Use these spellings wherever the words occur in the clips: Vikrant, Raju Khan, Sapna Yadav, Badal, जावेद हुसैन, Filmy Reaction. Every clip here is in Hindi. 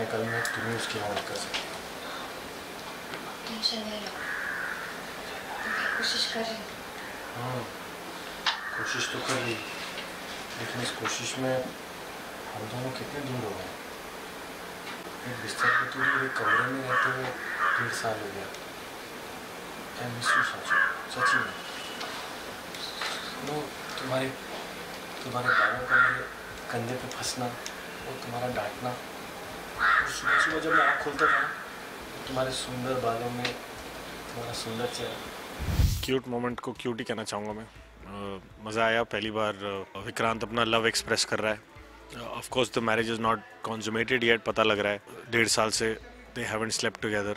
मैं कल मैं तुम्हें उसकी मदद कर सकती हूँ। टेंशन नहीं लो, कोशिश कर रही हूँ। हाँ, कोशिश तो कर रही, लेकिन इस कोशिश में हम दोनों कितने दूर हो गए। एक बिस्तर पे तो एक कमरे में रहते हुए 1.5 साल हो गया। आई मिस यू सच, सच में। वो तुम्हारे बालों का कंधे पे फंसना और तुम्हारा डांटना, और सुबह सुबह जब मैं आँख खोलता था तुम्हारे सुंदर बालों में तुम्हारा सुंदर चेहरा, क्यूट मोमेंट को क्यूट ही कहना चाहूँगा मैं। मज़ा आया, पहली बार विक्रांत अपना लव एक्सप्रेस कर रहा है। Of course the marriage is not consummated yet, पता लग रहा है 1.5 साल से they haven't slept together.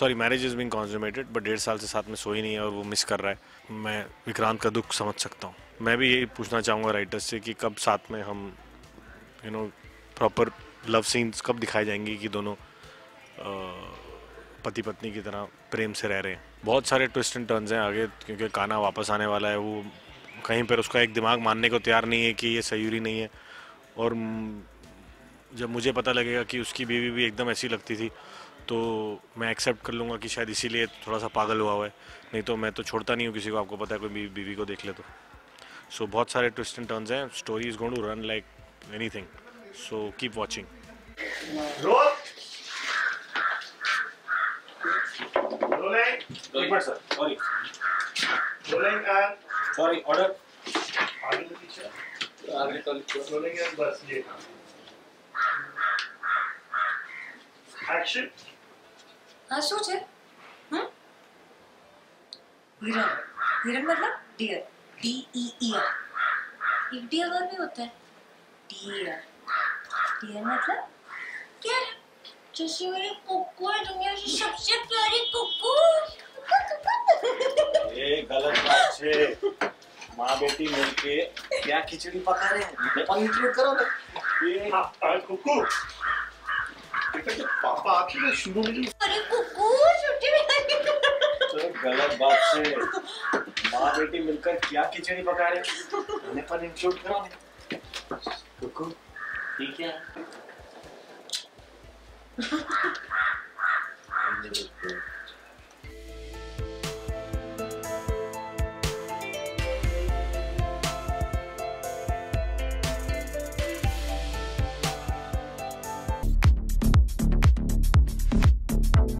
Sorry, marriage is been consummated but 1.5 साल से साथ में सोई नहीं है और वो मिस कर रहा है। मैं विक्रांत का दुख समझ सकता हूँ। मैं भी यही पूछना चाहूँगा राइटर्स से कि कब साथ में हम प्रॉपर लव सीन्स कब दिखाए जाएंगे कि दोनों पति पत्नी की तरह प्रेम से रह रहे हैं। बहुत सारे ट्विस्ट एंड टर्न्स हैं आगे, क्योंकि कान्हा वापस आने वाला है। वो कहीं पर उसका एक दिमाग मानने को तैयार नहीं है कि ये सयूरी नहीं है, और जब मुझे पता लगेगा कि उसकी बीवी भी एकदम ऐसी लगती थी तो मैं एक्सेप्ट कर लूँगा कि शायद इसीलिए थोड़ा सा पागल हुआ है, नहीं तो मैं तो छोड़ता नहीं हूँ किसी को। आपको पता है, कोई बीवी को देख ले तो। सो बहुत सारे ट्विस्ट एंड टर्न्स हैं, story is going to run like anything, so keep watching. Roll. Rolling. Wait, sir. Sorry. Rolling and sorry. Order. Order the teacher. Order the teacher. Rolling and bus. ये. Action. हाँ सोचे. हम्म. हिरन. हिरन मतलब deer. D-E-E-R. एक deer और भी होता है. डियर, डियर मतलब क्या? जैसे मेरी कुकू है, दुनिया की सबसे प्यारी कुकू। ये गलत बात है। माँ बेटी मिलके क्या खिचड़ी पका रहे हैं? पनीर करो ना। ये आज कुकू। देखो पापा आपकी तो शुरू में ही। अरे कुकू छुट्टी में आई। तो गलत बात है। माँ बेटी मिलकर क्या खिचड़ी पका रहे हैं? हमने पनीर शूट करो ना। कुकू ठीक है।